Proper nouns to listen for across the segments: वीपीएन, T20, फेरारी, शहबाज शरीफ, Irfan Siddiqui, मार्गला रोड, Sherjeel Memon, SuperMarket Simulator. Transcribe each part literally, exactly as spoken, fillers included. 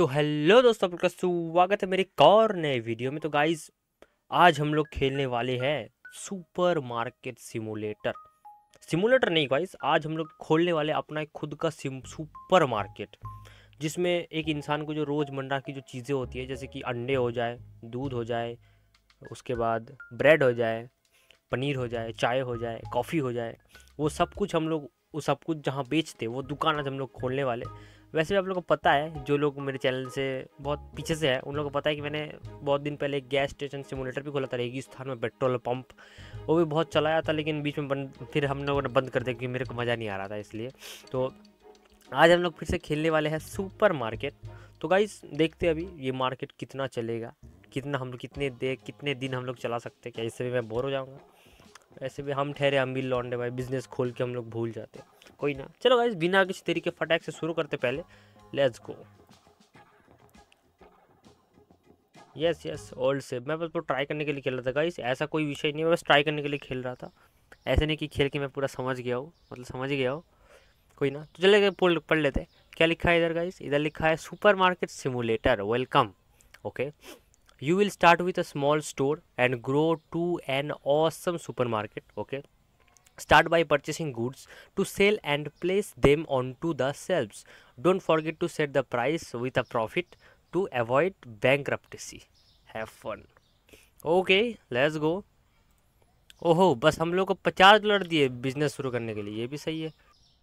तो हेलो दोस्तों, आपका स्वागत है मेरे एक और नए वीडियो में। तो गाइज आज हम लोग खेलने वाले हैं सुपरमार्केट सिमुलेटर। सिमुलेटर नहीं गाइज, आज हम लोग खोलने वाले अपना एक खुद का सुपरमार्केट, जिसमें एक इंसान को जो रोज़मर्रा की जो चीज़ें होती है, जैसे कि अंडे हो जाए, दूध हो जाए, उसके बाद ब्रेड हो जाए, पनीर हो जाए, चाय हो जाए, कॉफ़ी हो जाए, वो सब कुछ हम लोग वो सब कुछ जहाँ बेचते वो दुकान आज हम लोग खोलने वाले। वैसे भी आप लोगों को पता है, जो लोग मेरे चैनल से बहुत पीछे से हैं उन लोगों को पता है कि मैंने बहुत दिन पहले गैस स्टेशन सिमुलेटर भी खोला था रेगिस्तान में, पेट्रोल पंप, वो भी बहुत चलाया था, लेकिन बीच में बंद, फिर हम लोगों ने बंद कर दिया क्योंकि मेरे को मज़ा नहीं आ रहा था। इसलिए तो आज हम लोग फिर से खेलने वाले हैं सुपरमार्केट। तो गाइस देखते हैं अभी ये मार्केट कितना चलेगा, कितना हम लोग कितने दे कितने दिन हम लोग चला सकते हैं। क्या इससे भी मैं बोर हो जाऊँगा? ऐसे भी हम ठहरे अमीर लौंडे भाई, बिजनेस खोल के हम लोग भूल जाते हैं। कोई ना, चलो गाइस बिना किसी तरीके फटाक से शुरू करते, पहले let's go. Yes yes old से मैं बस ट्राई करने के लिए खेल रहा था गाइस, ऐसा कोई विषय नहीं है, बस ट्राई करने के लिए खेल रहा था। ऐसे नहीं कि खेल के मैं पूरा समझ गया हूँ, मतलब समझ गया हूँ। कोई ना, तो चले गए पढ़ लेते क्या लिखा है इधर गाइस। इधर लिखा है supermarket simulator welcome. Okay, You will start with a small store and grow to an awesome supermarket. Okay, start by purchasing goods to sell and place them onto the shelves. Don't forget to set the price with a profit to avoid bankruptcy. Have fun. Okay, let's go. ओहो, बस हम लोग को पचास dollar दिए business शुरू करने के लिए, ये भी सही है।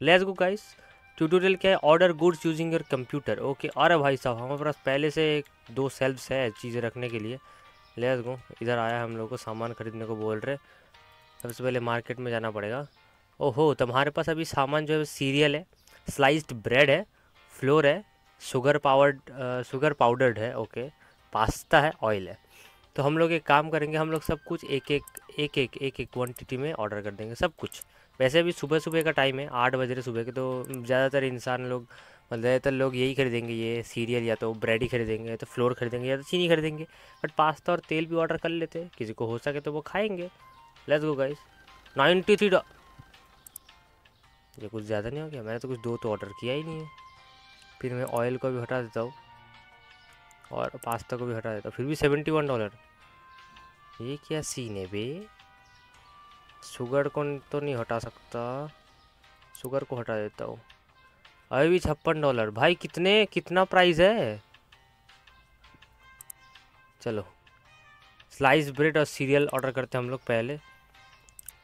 Let's go guys. ट्यूटोरियल क्या है? Order goods using your computer. Okay, अरे भाई साहब हमारे पास पहले से दो सेल्फ्स है चीज़ें रखने के लिए। लेट्स गो, इधर आया हम लोग को सामान खरीदने को बोल रहे। सबसे पहले मार्केट में जाना पड़ेगा। ओहो, तो हमारे पास अभी सामान जो है सीरियल है, स्लाइस्ड ब्रेड है, फ्लोर है, शुगर पावर्ड शुगर पाउडर्ड है, ओके, पास्ता है, ऑयल है। तो हम लोग एक काम करेंगे, हम लोग सब कुछ एक एक एक एक एक एक क्वान्टिटी में ऑर्डर कर देंगे सब कुछ। वैसे भी सुबह सुबह का टाइम है, आठ बज रहे सुबह के, तो ज़्यादातर इंसान लोग मतलब ज़्यादातर लोग यही खरीदेंगे, ये सीरियल, या तो ब्रेड ही खरीदेंगे, या तो फ्लोर खरीदेंगे, या तो चीनी खरीदेंगे। बट पास्ता और तेल भी ऑर्डर कर लेते हैं, किसी को हो सके तो वो खाएंगे। Let's go guys. Ninety three dollar ये कुछ ज़्यादा नहीं हो गया? मैंने तो कुछ दो तो ऑर्डर किया ही नहीं है। फिर मैं ऑयल को भी हटा देता हूँ और पास्ता को भी हटा देता हूँ, फिर भी सेवेंटी वन डॉलर ये क्या सीन है बे? शुगर को तो नहीं हटा सकता, शुगर को हटा देता हूँ। अभी भी छप्पन डॉलर भाई, कितने कितना प्राइस है? चलो स्लाइस ब्रेड और सीरियल ऑर्डर करते हैं हम लोग पहले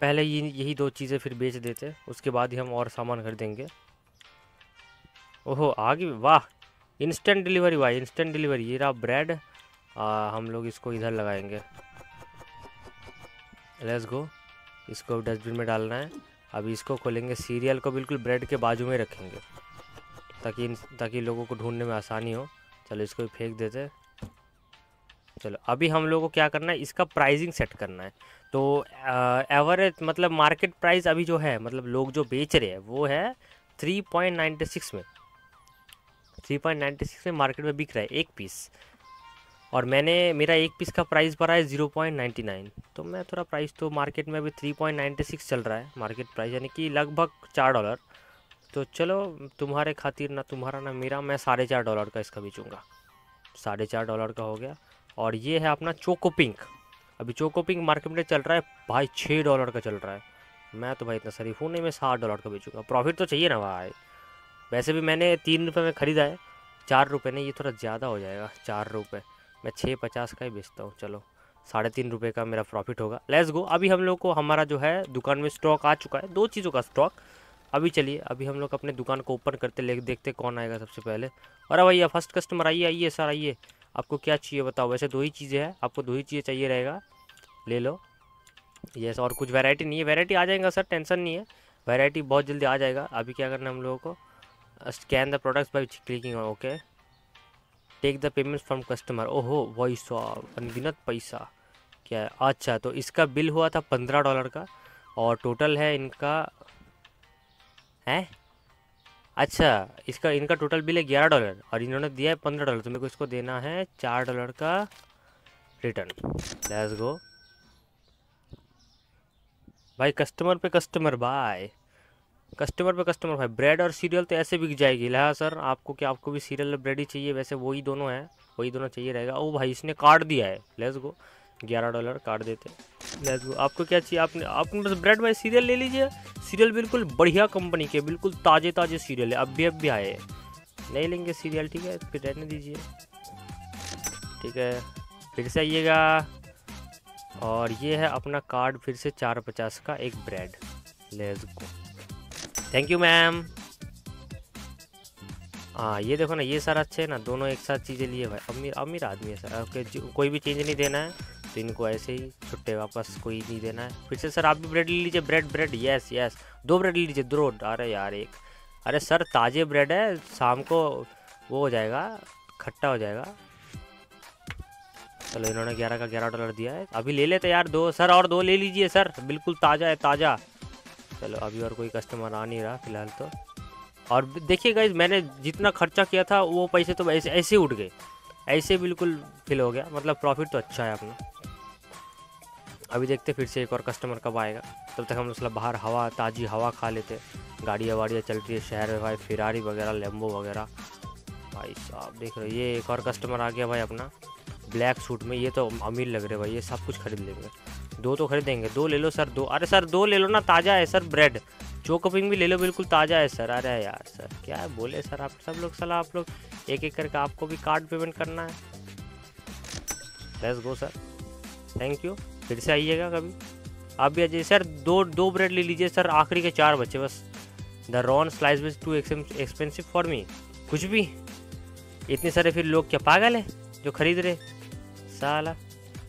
पहले ये यही दो चीज़ें फिर बेच देते, उसके बाद ही हम और सामान खरीदेंगे। ओहो आगे, वाह, इंस्टेंट डिलीवरी भाई, इंस्टेंट डिलीवरी। ये रहा ब्रेड, आ, हम लोग इसको इधर लगाएंगे। लेट्स गो, इसको डस्टबिन में डालना है। अभी इसको खोलेंगे, सीरियल को बिल्कुल ब्रेड के बाजू में रखेंगे ताकि ताकि लोगों को ढूंढने में आसानी हो। चलो इसको भी फेंक देते। चलो अभी हम लोगों को क्या करना है, इसका प्राइसिंग सेट करना है। तो एवरेज मतलब मार्केट प्राइस अभी जो है, मतलब लोग जो बेच रहे हैं वो है थ्री पॉइंट नाइन्टी सिक्स में थ्री पॉइंट नाइन्टी सिक्स में मार्केट में बिक रहा है एक पीस, और मैंने मेरा एक पीस का प्राइस भरा है ज़ीरो पॉइंट नाइन्टी नाइन। तो मैं थोड़ा प्राइस तो मार्केट में अभी थ्री पॉइंट नाइन्टी सिक्स चल रहा है मार्केट प्राइस, यानी कि लगभग चार डॉलर। तो चलो तुम्हारे खातिर, ना तुम्हारा ना मेरा, मैं साढ़े चार डॉलर का इसका बेचूंगा। साढ़े चार डॉलर का हो गया। और ये है अपना चोको पिंक। अभी चोको पिंक मार्केट में चल रहा है भाई छः डॉलर का चल रहा है। मैं तो भाई इतना शरीफ हूँ नहीं, मैं साठ डॉलर का बेचूँगा, प्रॉफिट तो चाहिए ना भाई। वैसे भी मैंने तीन रुपये में ख़रीदा है, चार रुपये नहीं, ये थोड़ा ज़्यादा हो जाएगा, चार रुपये मैं छः पचास का ही बेचता हूँ। चलो साढ़े तीन रुपये का मेरा प्रॉफिट होगा। लेट्स गो, अभी हम लोग को हमारा जो है दुकान में स्टॉक आ चुका है, दो चीज़ों का स्टॉक। अभी चलिए अभी हम लोग अपने दुकान को ओपन करते, ले देखते कौन आएगा सबसे पहले। अरे भैया फर्स्ट कस्टमर, आइए आइए सर आइए, आपको क्या चाहिए बताओ? वैसे दो ही चीज़ें हैं, आपको दो ही चीज़ें चाहिए रहेगा, ले लो। यस, और कुछ वैरायटी नहीं है, वैरायटी आ जाएगा सर, टेंशन नहीं है, वैरायटी बहुत जल्दी आ जाएगा। अभी क्या करना है हम लोगों को, scan the products by clicking, okay, take the payments from customer. ओहो वही सौ अनगिनत पैसा क्या है? अच्छा, तो इसका बिल हुआ था पंद्रह डॉलर का, और टोटल है इनका है, अच्छा इसका इनका टोटल बिल है ग्यारह डॉलर और इन्होंने दिया है पंद्रह डॉलर। तो मेरे को इसको देना है चार डॉलर का रिटर्न। लेट्स गो भाई, कस्टमर पे कस्टमर भाई। कस्टमर पे कस्टमर भाई। ब्रेड और सीरियल तो ऐसे बिक जाएगी। लिहाजा सर आपको क्या, आपको भी सीरियल और ब्रेड ही चाहिए? वैसे वही दोनों हैं, वही दोनों चाहिए रहेगा। ओ भाई इसने कार्ड दिया है, लेट्स गो, ग्यारह डॉलर कार्ड देते हैं, लेट्स गो। आपको क्या चाहिए? आपने आपने बस ब्रेड में सीरियल ले लीजिए। सीरियल बिल्कुल बढ़िया कंपनी के, बिल्कुल ताज़े ताज़े सीरियल है, अभी अभी आए हैं। नहीं लेंगे सीरियल, ठीक है, फिर रहने दीजिए, ठीक है, फिर से आइएगा। और ये है अपना कार्ड, फिर से चार पचास का एक bread, let's go, thank you ma'am. हाँ ये देखो ना, ये सारा अच्छे है ना, दोनों एक साथ चीज़ें लिए भाई। अमीर अमीर आदमी है सर। ओके कोई भी चेंज नहीं देना है तो इनको ऐसे ही छुट्टे वापस, कोई नहीं देना है। फिर से सर आप भी ब्रेड ले लीजिए, ब्रेड ब्रेड यस यस, दो ब्रेड ले लीजिए, दो। अरे यार एक, अरे सर ताज़े ब्रेड है, शाम को वो हो जाएगा, खट्टा हो जाएगा। चलो इन्होंने ग्यारह का ग्यारह डॉलर दिया है, अभी ले लेते यार दो सर, और दो ले लीजिए सर, बिल्कुल ताज़ा है ताज़ा। चलो अभी और कोई कस्टमर आ नहीं रहा फिलहाल तो। और देखिए गाइस मैंने जितना खर्चा किया था वो पैसे तो ऐसे ऐसे उठ गए, ऐसे बिल्कुल फिल हो गया, मतलब प्रॉफिट तो अच्छा है अपना। अभी देखते फिर से एक और कस्टमर कब आएगा, तब तक हम मतलब बाहर हवा, ताज़ी हवा खा लेते। गाड़ियाँ वाड़ियाँ चलती है शहर में भाई, फेरारी वगैरह, लेम्बो वगैरह। भाई साहब देख रहे हो, ये एक और कस्टमर आ गया भाई अपना ब्लैक सूट में। ये तो अमीर लग रहे भाई, ये सब कुछ खरीद लेंगे। दो तो खरीदेंगे, दो ले लो सर, दो। अरे सर दो ले लो ना, ताज़ा है सर ब्रेड। चोको पिंग भी ले लो, बिल्कुल ताज़ा है सर। अरे यार सर क्या है बोले सर, आप सब लोग सलाह, आप लोग एक एक करके आपको भी कार्ड पेमेंट करना है। Let's go sir, thank you, फिर से आइएगा कभी। आप भी आइए सर, दो दो ब्रेड ले लीजिए सर, आखिरी के चार बच्चे बस। The Ron slice was too expensive for me, कुछ भी इतने सारे, फिर लोग क्या पागल है जो खरीद रहे साला।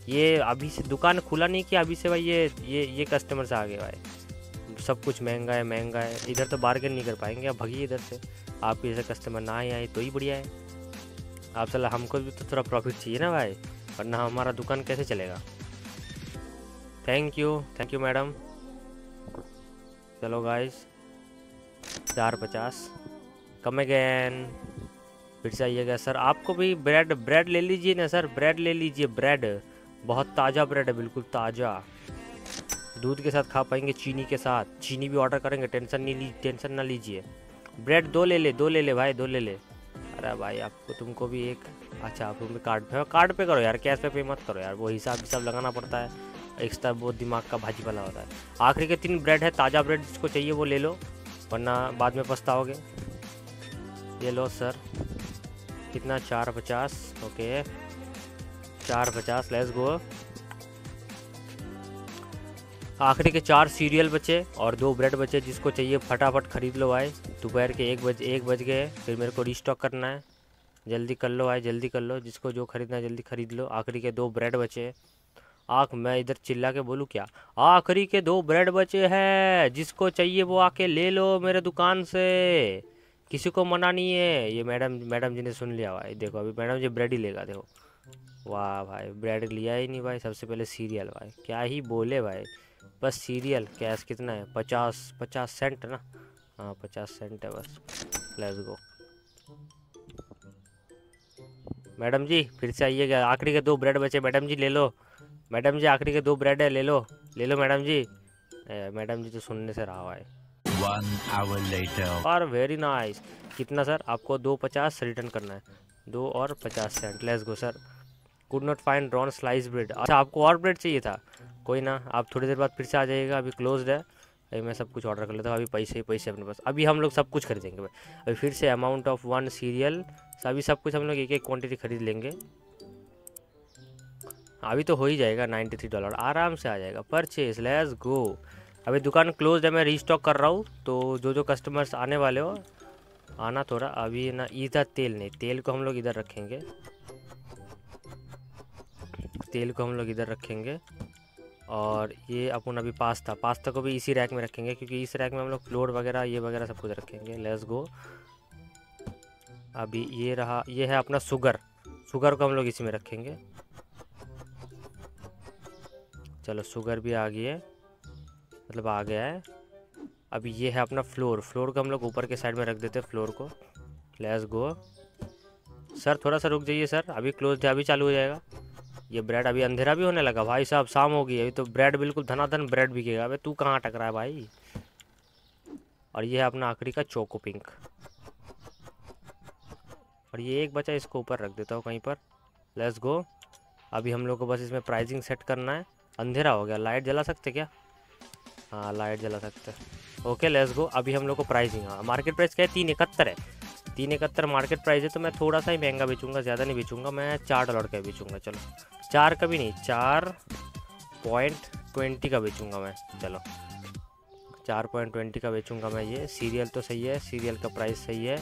ये अभी से दुकान खुला नहीं किया अभी से भाई, ये ये ये कस्टमर्स आ गए भाई, सब कुछ महंगा है महंगा है, इधर तो बार्गेन नहीं कर पाएंगे, आप भगिए इधर से। आप ऐसे कस्टमर ना ही आए तो ही बढ़िया है आप साला, हमको भी तो थोड़ा प्रॉफिट चाहिए ना भाई, वरना हमारा दुकान कैसे चलेगा। Thank you thank you madam. चलो गाइस चार पचास कम अगेन, फिर से आइएगा सर। आपको भी ब्रेड ब्रेड ले लीजिए ना सर, ब्रेड ले लीजिए, ब्रेड बहुत ताज़ा ब्रेड है, बिल्कुल ताज़ा, दूध के साथ खा पाएंगे, चीनी के साथ, चीनी भी ऑर्डर करेंगे, टेंशन नहीं ली टेंशन ना लीजिए। ब्रेड दो ले ले दो ले ले भाई, दो ले ले। अरे भाई आपको तुमको भी एक, अच्छा आप भी कार्ड पे, कार्ड पे करो यार, कैश पे पे मत करो यार, वो हिसाब हिसाब लगाना पड़ता है, एक्स्ट्रा वो दिमाग का भाजी वाला होता है। आखिरी के तीन ब्रेड है, ताज़ा ब्रेड जिसको चाहिए वो ले लो, वरना बाद में पछताओगे। ये लो सर, कितना, चार पचास, ओके चार पचास, लेट्स गो। आखिरी के चार सीरियल बचे और दो ब्रेड बचे, जिसको चाहिए फटाफट खरीद लो भाई। दोपहर के एक बज एक बज गए, फिर मेरे को रिस्टॉक करना है, जल्दी कर लो भाई, जल्दी कर लो, जिसको जो खरीदना है जल्दी खरीद लो। आखिरी के दो ब्रेड बचे, आख मैं इधर चिल्ला के बोलूँ क्या, आखिरी के दो ब्रेड बचे हैं, जिसको चाहिए वो आके ले लो मेरे दुकान से, किसी को मना नहीं है। ये मैडम मैडम जी ने सुन लिया भाई, देखो अभी मैडम जी ब्रेड ही लेगा, देखो वाह भाई ब्रेड लिया ही नहीं भाई। सबसे पहले सीरियल भाई, क्या ही बोले भाई, बस सीरियल। कैश कितना है, पचास पचास सेंट ना, हाँ पचास सेंट है बस। लेट्स गो मैडम जी, फिर से आइएगा। आखिरी के दो ब्रेड बचे, मैडम जी ले लो, मैडम जी आखिरी के दो ब्रेड है, ले लो ले लो मैडम जी। मैडम जी तो सुनने से रहा भाई। One hour later. और वेरी नाइस nice. कितना सर, आपको दो पचास रिटर्न करना है, दो और पचास cent, let's go sir. Could not find Ron slice bread, अच्छा आपको और ब्रेड चाहिए था, कोई ना आप थोड़ी देर बाद फिर से आ जाइएगा, अभी क्लोज्ड है। अभी मैं सब कुछ ऑर्डर कर लेता हूँ, अभी पैसे ही पैसे अपने पास, अभी हम लोग सब कुछ खरीदेंगे भाई। अभी फिर से अमाउंट ऑफ वन सीरियल, अभी सब कुछ हम लोग एक एक क्वान्टिटी खरीद लेंगे, अभी तो हो ही जाएगा। नाइन्टी थ्री डॉलर आराम से आ जाएगा परचेज, लेट्स गो। अभी दुकान क्लोज है, मैं रीस्टॉक कर रहा हूँ, तो जो जो कस्टमर्स आने वाले हो आना थोड़ा। अभी ना इधर तेल नहीं, तेल को हम लोग इधर रखेंगे, तेल को हम लोग इधर रखेंगे। और ये अपन अभी पास्ता, पास्ता को भी इसी रैक में रखेंगे, क्योंकि इस रैक में हम लोग फ्लोर वगैरह ये वगैरह सब कुछ रखेंगे, लेट्स गो। अभी ये रहा, ये है अपना शुगर, शुगर को हम लोग इसी में रखेंगे। चलो शुगर भी आ गई है, मतलब आ गया है। अब ये है अपना फ्लोर, फ्लोर को हम लोग ऊपर के साइड में रख देते हैं, फ्लोर को, लेट्स गो। सर थोड़ा सा रुक जाइए सर, अभी क्लोज है, अभी चालू हो जाएगा। ये ब्रेड, अभी अंधेरा भी होने लगा भाई साहब, शाम हो गई, अभी तो ब्रेड बिल्कुल धनाधन ब्रेड बिकेगा। अबे तू कहाँ अटक रहा है भाई, और ये है अपना आखिरी का चोको पिंक। और ये एक बचा, इसको ऊपर रख देता हूँ कहीं पर। Let's go. अभी हम लोग को बस इसमें प्राइसिंग सेट करना है। अंधेरा हो गया, लाइट जला सकते क्या? हाँ लाइट जला सकते। Okay let's go. अभी हम लोग को प्राइसिंग, हाँ मार्केट प्राइस क्या है, तीन इकहत्तर है। तीन इकहत्तर मार्केट प्राइस है, तो मैं थोड़ा सा ही महंगा बेचूंगा, ज़्यादा नहीं बेचूंगा। मैं चार डॉलर का बेचूंगा, चलो चार का भी नहीं, चार पॉइंट ट्वेंटी का बेचूंगा मैं। चलो चार पॉइंट ट्वेंटी का बेचूंगा मैं। ये सीरियल तो सही है, सीरियल का प्राइस सही है।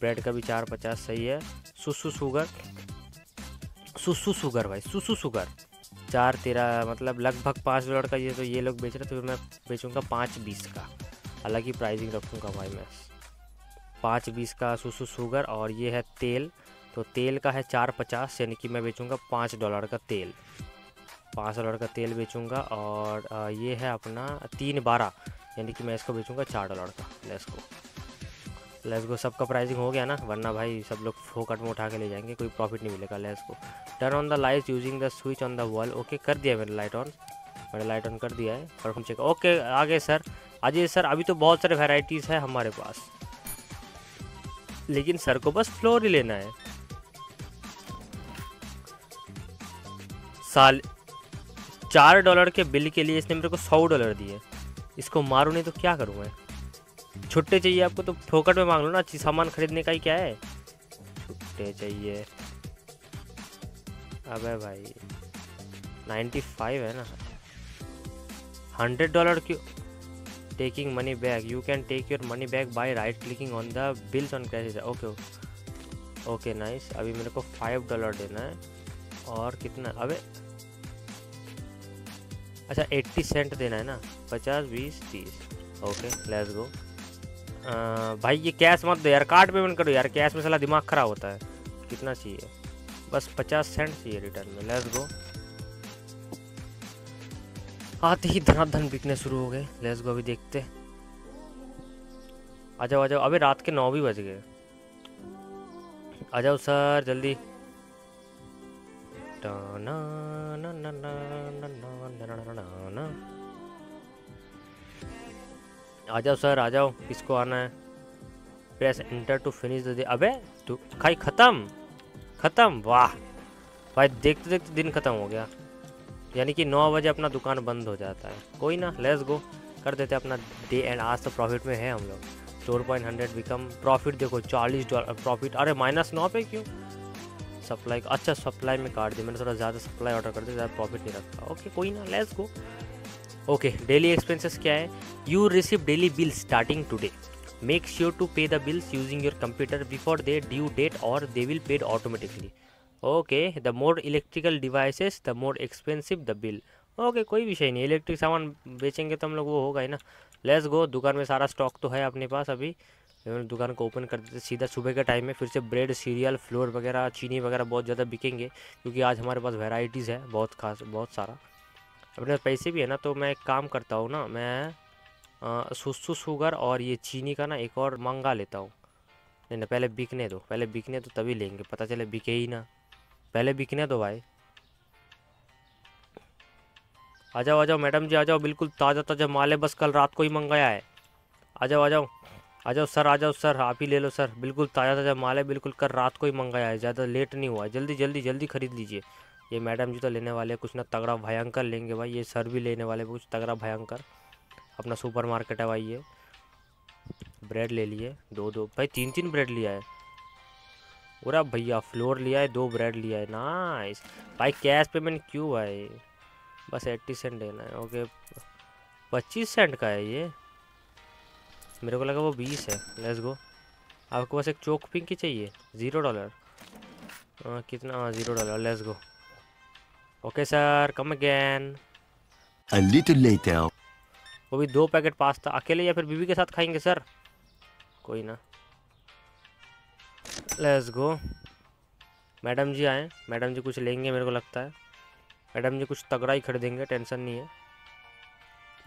ब्रेड का भी चार पचास सही है। सुसु शुगर, सुसु शुगर भाई, सुसु शुगर चार तेरह मतलब लगभग पाँच डॉलर का। ये तो ये लोग बेच रहे, तो मैं बेचूंगा पाँच बीस का। हालांकि प्राइसिंग रखूँगा भाई मैं पाँच बीस का सुसु शुगर। और ये है तेल, तो तेल का है चार पचास, यानी कि मैं बेचूंगा पाँच डॉलर का तेल, पाँच डॉलर का तेल बेचूंगा। और ये है अपना तीन बारह, यानी कि मैं इसको बेचूंगा चार डॉलर का। Let's go, let's go. सबका प्राइसिंग हो गया ना, वरना भाई सब लोग फोकट में उठा के ले जाएंगे, कोई प्रॉफिट नहीं मिलेगा। Let's go. Turn on the light using the switch on the wall. Okay कर दिया मैंने लाइट ऑन, मैंने लाइट ऑन कर दिया है। Perform check. ओके आगे सर, अजय सर। अभी तो बहुत सारे वेराइटीज़ है हमारे पास, लेकिन सर को बस फ्लोर ही लेना है। साल चार डॉलर के बिल के लिए इसने मेरे को सौ डॉलर दिए। इसको मारूं नहीं तो क्या करूं मैं? छुट्टे चाहिए आपको तो फोकट में मांग लो ना। अच्छी सामान खरीदने का ही क्या है, छुट्टे चाहिए। अबे भाई नाइन्टी फाइव है ना, हंड्रेड डॉलर की। Taking money back. You can take your money back by right clicking on the bills on cash. Okay okay nice. अभी मेरे को फाइव डॉलर देना है। और कितना, अबे अच्छा एट्टी सेंट देना है ना, पचास बीस तीस। Okay let's go. भाई ये कैश मत दो यार, कार्ड पेमेंट करो यार, कैश में साला दिमाग खराब होता है। कितना चाहिए? बस पचास सेंट चाहिए रिटर्न में। Let's go. आते ही धनाधन बिकने शुरू हो गए। Let's go. अभी देखते। आ जाओ आ जाओ। अबे रात के नौ भी बज गए, आ जाओ सर जल्दी। आ जाओ सर आ जाओ, किसको आना है? Press enter to finish the day. अबे तू खाई, खत्म खत्म। वाह भाई, देखते देखते दिन खत्म हो गया, यानी कि नौ बजे अपना दुकान बंद हो जाता है। कोई ना, लेट्स गो कर देते अपना डे एंड। आज तो प्रॉफिट में है हम लोग। Store point hundred become profit, देखो चालीस डॉलर प्रॉफिट। अरे माइनस नौ पे क्यों? सप्लाई, अच्छा सप्लाई में काट दिया मैंने, थोड़ा ज़्यादा सप्लाई ऑर्डर कर दिया, ज़्यादा प्रॉफिट नहीं रखा। ओके कोई ना, let's go. Okay daily expenses क्या है? You receive daily bill starting today, make sure to pay the bills using your computer before they due date और they will paid automatically. Okay the more electrical devices the more expensive the bill. Okay कोई विषय नहीं, electric सामान बेचेंगे तो हम लोग वो होगा ही ना। Let's go. दुकान में सारा स्टॉक तो है अपने पास। अभी दुकान को ओपन कर देते सीधा सुबह के टाइम में। फिर से ब्रेड, सीरियल, फ्लोर वगैरह, चीनी वगैरह बहुत ज़्यादा बिकेंगे, क्योंकि आज हमारे पास वेराइटीज़ है बहुत खास, बहुत सारा। अपने पैसे भी है ना, तो मैं एक काम करता हूँ ना, मैं सुसु शुगर और ये चीनी का ना एक और मंगा लेता हूँ। नहीं ना, पहले बिकने दो, पहले बिकने दो तभी लेंगे, पता चले बिके ही ना। पहले बिकने दो भाई। आ जाओ आ जाओ मैडम जी आ जाओ, बिल्कुल ताज़ा ताज़ा माल है, बस कल रात को ही मंगाया है। आ जाओ आ जाओ आ जाओ सर आ जाओ सर, आप ही ले लो सर, बिल्कुल ताज़ा ताज़ा माल है, बिल्कुल कल रात को ही मंगाया है, ज़्यादा लेट नहीं हुआ है, जल्दी जल्दी जल्दी खरीद लीजिए। ये मैडम जी तो लेने वाले कुछ ना तगड़ा भयंकर लेंगे भाई, ये सर भी लेने वाले कुछ तगड़ा भयंकर। अपना सुपर मार्केट है भाई। ये ब्रेड ले लिए दो दो, भाई तीन तीन ब्रेड लिया है। उरा भैया फ्लोर लिया है, दो ब्रेड लिया है। नाइस भाई। कैश पेमेंट क्यों भाई? बस एट्टी सेंट देना है। ओके पच्चीस सेंट का है ये, मेरे को लगा वो बीस है। Let's go. आपको बस एक चोक पिंक ही चाहिए, ज़ीरो डॉलर कितना? Zero dollar. Let's go. Okay sir come again. वो भी दो पैकेट पास्ता, अकेले या फिर बीवी के साथ खाएंगे सर? कोई ना, लेट्स गो। मैडम जी आए, मैडम जी कुछ लेंगे मेरे को लगता है, मैडम जी कुछ तगड़ा ही खरीदेंगे, टेंशन नहीं है।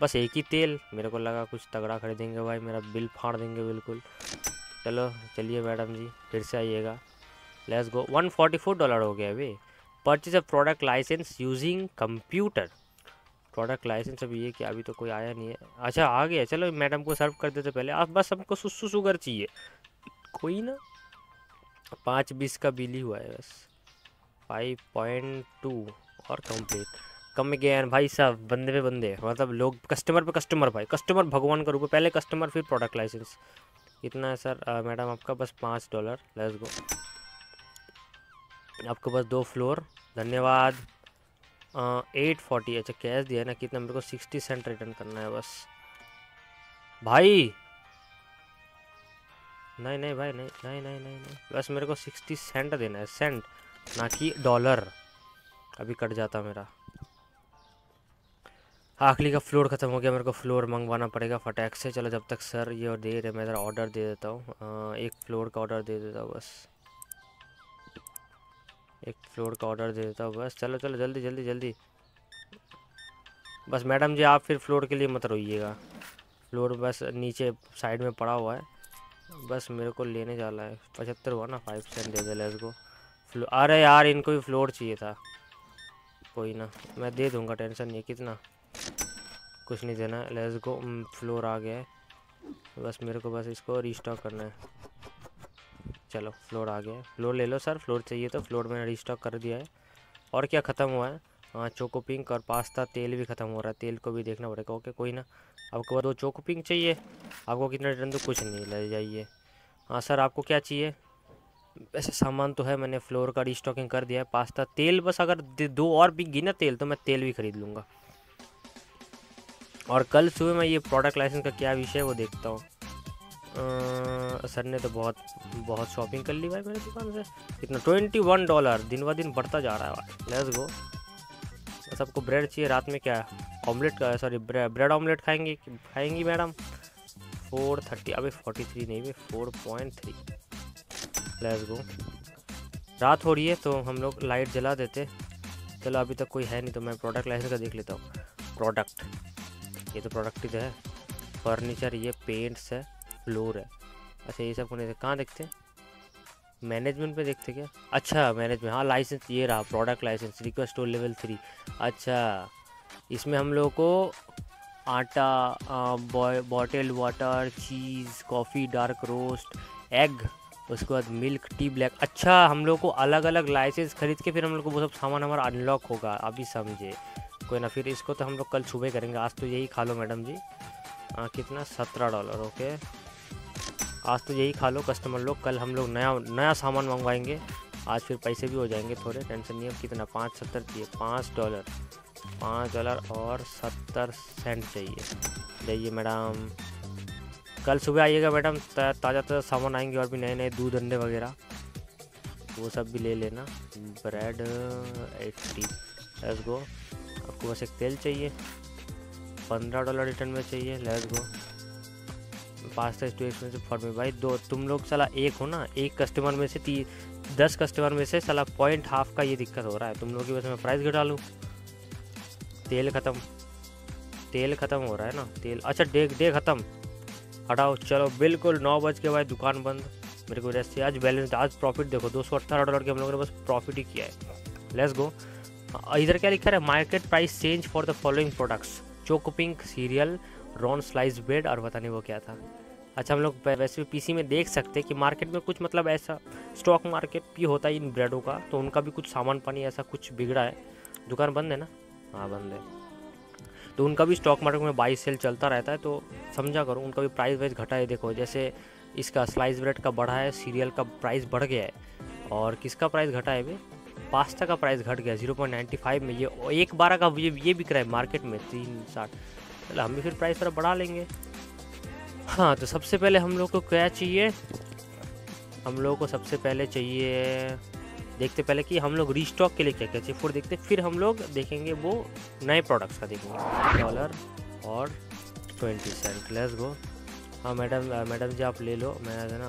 बस एक ही तेल, मेरे को लगा कुछ तगड़ा खरीदेंगे भाई, मेरा बिल फाड़ देंगे बिल्कुल। चलो चलिए मैडम जी, फिर से आइएगा। Let's go. One forty four dollar हो गया अभी। Purchase a product license using computer product license अभी ये क्या, अभी तो कोई आया नहीं है। अच्छा आ गया, चलो मैडम को सर्व कर देते पहले। आप बस हमको सुसु शुगर चाहिए कोई ना। पाँच बीस का बिल ही हुआ है बस, फाइव पॉइंट टू और कंप्लीट कम ज्ञान। भाई साहब बंदे पे बंदे, मतलब लोग कस्टमर पे कस्टमर, भाई कस्टमर भगवान का रूप है, पहले कस्टमर फिर प्रोडक्ट लाइसेंस। कितना है सर? मैडम आपका बस पाँच डॉलर लेट्स गो। आपके पास दो फ्लोर, धन्यवाद। एट फोर्टी अच्छा कैश दिया है ना, कितना मेरे को सिक्सटी सेंट रिटर्न करना है बस। भाई नहीं नहीं भाई नहीं नहीं नहीं नहीं, नहीं। बस मेरे को सिक्सटी सेंट देना है, सेंट ना कि डॉलर, अभी कट जाता मेरा। आखिरी का फ्लोर ख़त्म हो गया, मेरे को फ्लोर मंगवाना पड़ेगा फटाक से। चलो जब तक सर ये और दे रहे, मैं ज़रा ऑर्डर दे देता हूँ, एक फ्लोर का ऑर्डर दे देता हूँ बस, एक फ्लोर का ऑर्डर दे देता हूँ बस। चलो चलो जल्दी जल्दी जल्दी बस। मैडम जी आप फिर फ्लोर के लिए मत रोइएगा, फ्लोर बस नीचे साइड में पड़ा हुआ है, बस मेरे को लेने जाना है। पचहत्तर हुआ ना, फाइव सेंट दे दे लेट्स गो। फ्लो अरे यार इनको भी फ्लोर चाहिए था, कोई ना मैं दे दूँगा, टेंशन नहीं। कितना? कुछ नहीं देना है लेट्स गो। फ्लोर आ गया है बस, मेरे को बस इसको रीस्टॉक करना है। चलो फ्लोर आ गया है, फ्लोर ले लो सर, फ्लोर चाहिए तो फ्लोर मैंने रीस्टॉक कर दिया है। और क्या ख़त्म हुआ है? हाँ चोको पिंक और पास्ता, तेल भी ख़त्म हो रहा है, तेल को भी देखना पड़ेगा। ओके कोई ना, आपको दो चोको पिंक चाहिए, आपको कितना रिटर्न? तो कुछ नहीं, ले जाइए। हाँ सर आपको क्या चाहिए? वैसे सामान तो है, मैंने फ्लोर का रीस्टॉकिंग कर दिया है, पास्ता तेल बस, अगर दो और बिक गई ना तेल तो मैं तेल भी खरीद लूँगा। और कल सुबह मैं ये प्रोडक्ट लाइसेंस का क्या विषय है वो देखता हूँ। सर ने तो बहुत बहुत शॉपिंग कर ली भाई मेरी दुकान से। कितना? ट्वेंटी वन डॉलर, दिन ब दिन बढ़ता जा रहा है भाई लेट्स गो। बस आपको ब्रेड चाहिए, रात में क्या ऑमलेट का, सॉरी ब्रेड ऑमलेट खाएंगे खाएंगी मैडम। फोर थर्टी अभी फोर्टी थ्री नहीं, four point three let's go. रात हो रही है तो हम लोग लाइट जला देते। चलो अभी तक कोई है नहीं तो मैं प्रोडक्ट लाइसेंस का देख लेता हूँ। प्रोडक्ट ये तो प्रोडक्ट है, फर्नीचर, ये पेंट्स है, फ्लोर है। अच्छा ये सब कौन कहाँ देखते हैं? मैनेजमेंट पे देखते क्या? अच्छा मैनेजमेंट, हाँ लाइसेंस ये रहा, product licence request to level three. अच्छा इसमें हम लोग को आटा, bottle water, cheese, coffee, dark roast, egg, उसके बाद मिल्क टी ब्लैक। अच्छा हम लोग को अलग अलग लाइसेंस खरीद के फिर हम लोग को वो सब सामान हमारा अनलॉक होगा, अभी समझे कोई ना। फिर इसको तो हम लोग कल सुबह करेंगे, आज तो यही खा लो मैडम जी। आ, कितना? सत्रह डॉलर ओके। आज तो यही खा लो कस्टमर लोग, कल हम लोग नया नया सामान मंगवाएंगे, आज फिर पैसे भी हो जाएंगे थोड़े, टेंशन नहीं है। कितना? पाँच सत्तर चाहिए, पाँच डॉलर पाँच डॉलर और सत्तर सेंट चाहिए। जाइए मैडम, कल सुबह आइएगा मैडम, ताज़ा ताज़ा सामान आएंगे और भी नए नए दूध अंडे वगैरह वो सब भी ले लेना। Bread eighty let's go. आपको बस एक तेल चाहिए, पंद्रह डॉलर रिटर्न में चाहिए let's go. Pasta too expensive for me. भाई दो तुम लोग साला एक हो ना, एक कस्टमर में से ती दस कस्टमर में से साला पॉइंट हाफ का ये दिक्कत हो रहा है तुम लोग की वजह से। मैं प्राइस घटा लूँ। तेल ख़त्म, तेल ख़त्म हो रहा है ना तेल। अच्छा डे डे ख़त्म, हटाओ। चलो बिल्कुल नौ बज के भाई दुकान बंद, मेरे को रेस्ट। आज बैलेंस, आज प्रॉफिट देखो दो सौ अट्ठारह डॉलर के हम लोगों ने बस प्रॉफिट ही किया है लेट्स गो। इधर क्या लिखा है? Market price change for the following products, choco pink, cereal, Ron slice bread और पता नहीं वो क्या था। अच्छा हम लोग वैसे भी पीसी में देख सकते हैं कि मार्केट में कुछ, मतलब ऐसा स्टॉक मार्केट भी होता है इन ब्रेडों का, तो उनका भी कुछ सामान पानी ऐसा कुछ बिगड़ा है। दुकान बंद है ना? हाँ बंद है, तो उनका भी स्टॉक मार्केट में बाई सेल चलता रहता है, तो समझा करो। उनका भी प्राइस वाइज घटा है, देखो जैसे इसका स्लाइस ब्रेड का बढ़ा है, सीरियल का प्राइस बढ़ गया है, और किसका प्राइस घटा है भाई? पास्ता का प्राइस घट गया ज़ीरो पॉइंट नाइन फाइव में, ये एक बारह का ये ये बिक रहा है मार्केट में तीन साठ। चलो हम भी फिर प्राइस थोड़ा बढ़ा लेंगे। हाँ तो सबसे पहले हम लोग को क्या चाहिए? हम लोग को सबसे पहले चाहिए, देखते पहले कि हम लोग रीस्टॉक के लिए क्या क्या चाहिए, फिर देखते फिर हम लोग देखेंगे वो नए प्रोडक्ट्स का देखेंगे। डॉलर और ट्वेंटी सेंट लेट्स गो। हाँ मैडम, मैडम जी आप ले लो। मैं ना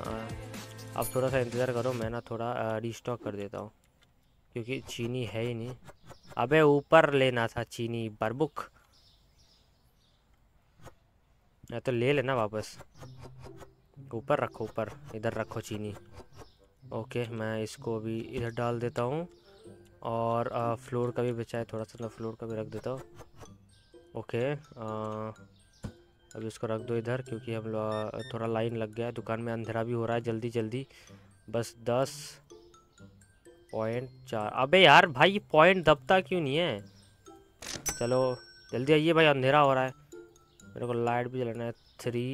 आप थोड़ा सा इंतज़ार करो, मैं ना थोड़ा रीस्टॉक कर देता हूँ क्योंकि चीनी है ही नहीं। अबे ऊपर लेना था चीनी, बरबुक या तो ले लेना वापस, ऊपर रखो, ऊपर इधर रखो चीनी। ओके मैं इसको भी इधर डाल देता हूँ, और आ, फ्लोर का भी बचा है थोड़ा सा, फ्लोर का भी रख देता हूँ। ओके, अब इसको रख दो इधर, क्योंकि हम लोग थोड़ा लाइन लग गया है दुकान में, अंधेरा भी हो रहा है, जल्दी जल्दी बस। दस पॉइंट चार, अबे यार भाई पॉइंट दबता क्यों नहीं है? चलो जल्दी आइए भाई, अंधेरा हो रहा है, मेरे को लाइट भी जलाना है। Three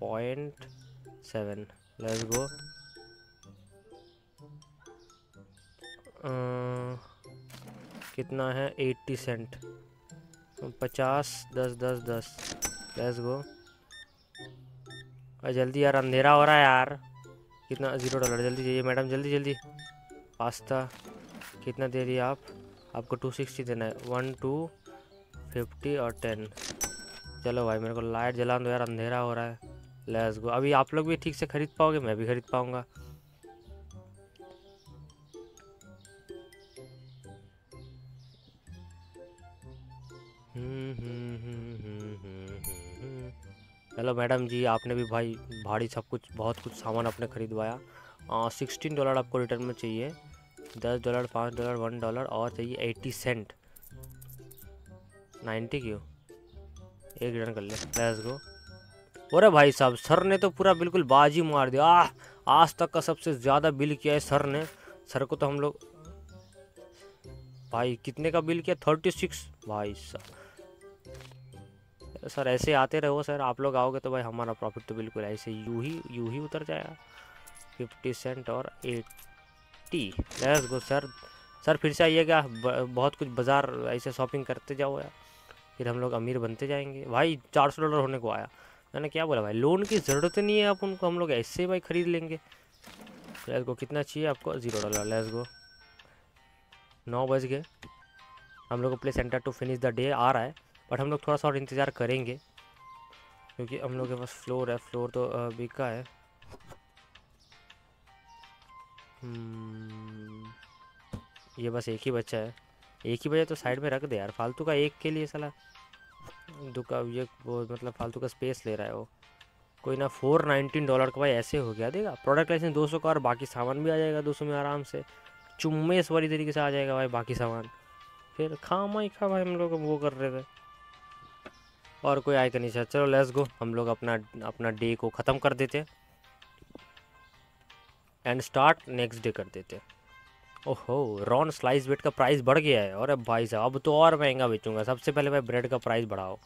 point seven, let's go. कितना है? अस्सी सेंट, पचास, दस दस दस, लेट्स गो। और जल्दी यार, अंधेरा हो रहा है यार। कितना? Zero dollar. जल्दी जाइए मैडम, जल्दी जल्दी। पास्ता कितना दे रही है आप? आपको टू सिक्सटी देना है, वन टू फिफ्टी और टेन। चलो भाई मेरे को लाइट जला दो यार, अंधेरा हो रहा है। Let's go. अभी आप लोग भी ठीक से खरीद पाओगे, मैं भी खरीद पाऊँगा। चलो मैडम जी, आपने भी भाई भारी सब कुछ, बहुत कुछ सामान आपने खरीदवाया। सिक्सटीन डॉलर आपको रिटर्न में चाहिए, दस डॉलर, पाँच डॉलर, वन डॉलर, और चाहिए अस्सी सेंट। नब्बे क्यों, एक रिटर्न कर ले, लेट्स गो। अरे भाई साहब, सर ने तो पूरा बिल्कुल बाजी मार दिया। आ, आज तक का सबसे ज़्यादा बिल किया है सर ने। सर को तो हम लोग भाई कितने का बिल किया? Thirty six. भाई साहब, सर ऐसे आते रहो सर, आप लोग आओगे तो भाई हमारा प्रॉफिट तो बिल्कुल ऐसे यूं ही यूं ही उतर जाएगा। फिफ्टी सेंट और eighty, let's go. Sir sir फिर से आइएगा, बहुत कुछ बाज़ार ऐसे शॉपिंग करते जाओ यार, फिर हम लोग अमीर बनते जाएंगे। भाई चार सौ डॉलर होने को आया, मैंने क्या बोला भाई, लोन की ज़रूरत नहीं है आप उनको, हम लोग ऐसे ही भाई ख़रीद लेंगे। Let's go. कितना चाहिए आपको? Zero dollar, let's go. नौ बज गए, हम लोग को play centre to finish the day आ रहा है, बट हम लोग थोड़ा सा और इंतज़ार करेंगे, क्योंकि हम लोग के पास फ्लोर है, फ्लोर तो बिका है। ये बस एक ही बच्चा है, एक ही बच्चा तो साइड में रख दे यार, फालतू का एक के लिए साला दुकान, ये वो मतलब फालतू का स्पेस ले रहा है वो। कोई ना, फोर नाइनटीन डॉलर का भाई ऐसे हो गया, देगा। प्रोडक्ट लाइसेंस दो सौ का, और बाकी सामान भी आ जाएगा दो सौ में आराम से, चुम्मे सवारी तरीके से आ जाएगा भाई बाकी सामान। फिर खामा ही खा भाई, हम लोग वो कर रहे थे, और कोई आय का नहीं। चलो लेट्स गो, हम लोग अपना अपना डे को ख़त्म कर देते एंड स्टार्ट नेक्स्ट डे कर देते। ओहो, रॉन स्लाइस ब्रेड का प्राइस बढ़ गया है। और अब भाई साहब, अब तो और महंगा बेचूंगा। सबसे पहले भाई ब्रेड का प्राइस बढ़ाओ,